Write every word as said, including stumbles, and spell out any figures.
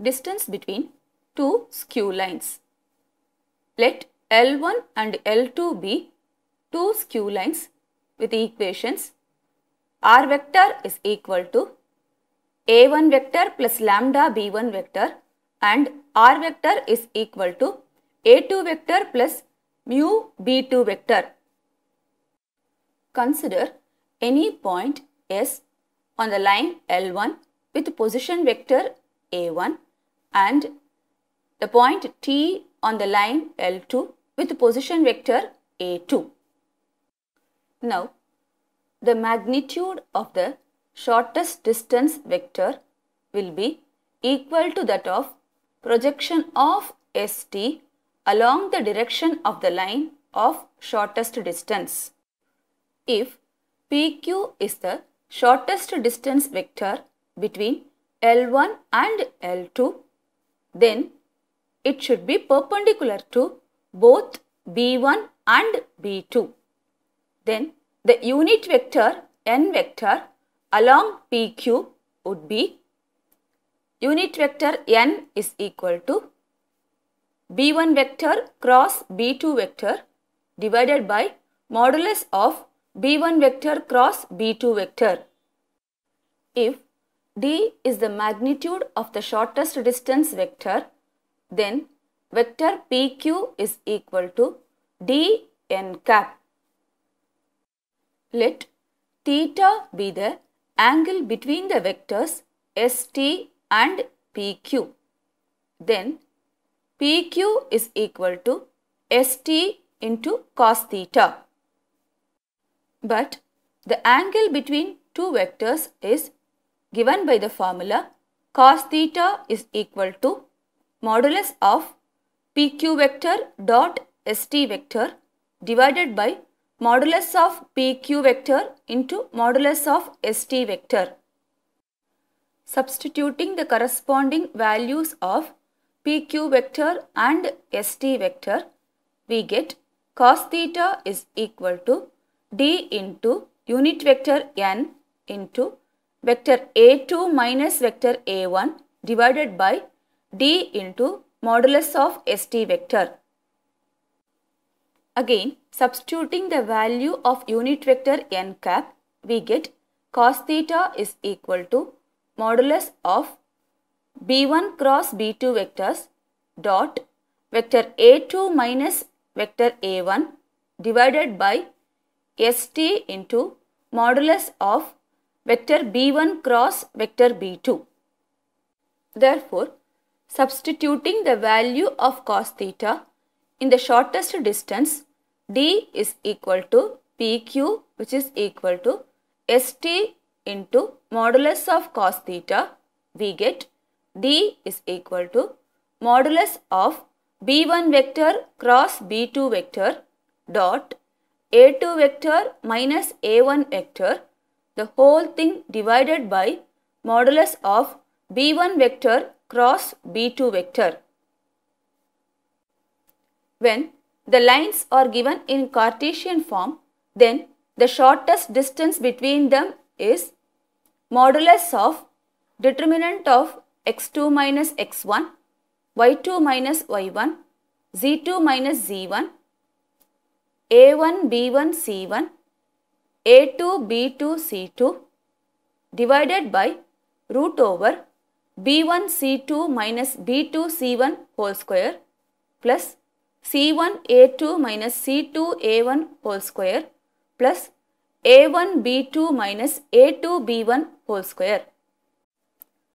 distance between two skew lines. Let L one and L two be two skew lines with the equations R vector is equal to A one vector plus lambda B one vector and R vector is equal to A two vector plus mu B two vector. Consider any point S on the line L one with position vector A one and the point T on the line L two with position vector A two. Now, the magnitude of the shortest distance vector will be equal to that of projection of S T along the direction of the line of shortest distance. If P Q is the shortest distance vector between L one and L two, then it should be perpendicular to both B one and B two. Then the unit vector n vector along P Q would be unit vector n is equal to B one vector cross B two vector divided by modulus of B one vector cross B two vector. If D is the magnitude of the shortest distance vector, then vector P Q is equal to D n cap. Let theta be the angle between the vectors S T and P Q. Then P Q is equal to S T into cos theta. But the angle between two vectors is given by the formula cos theta is equal to modulus of P Q vector dot S T vector divided by modulus of P Q vector into modulus of S T vector. Substituting the corresponding values of P Q vector and S T vector, we get cos theta is equal to D into unit vector n into vector A two minus vector A one divided by D into modulus of S T vector. Again, substituting the value of unit vector n cap, we get cos theta is equal to modulus of B one cross B two vectors dot vector A two minus vector A one divided by S T into modulus of vector B one cross vector B two. Therefore, substituting the value of cos theta in the shortest distance, D is equal to P Q, which is equal to S T into modulus of cos theta. We get D is equal to modulus of B one vector cross B two vector dot A two vector minus A one vector, the whole thing divided by modulus of B one vector cross B two vector. When the lines are given in Cartesian form, then the shortest distance between them is modulus of determinant of x two minus x one, y two minus y one, z two minus z one, A one, B one, C one, A two, B two, C two divided by root over B one, C two minus B two, C one whole square plus C one, A two minus C two, A one whole square plus A one, B two minus A two, B one whole square.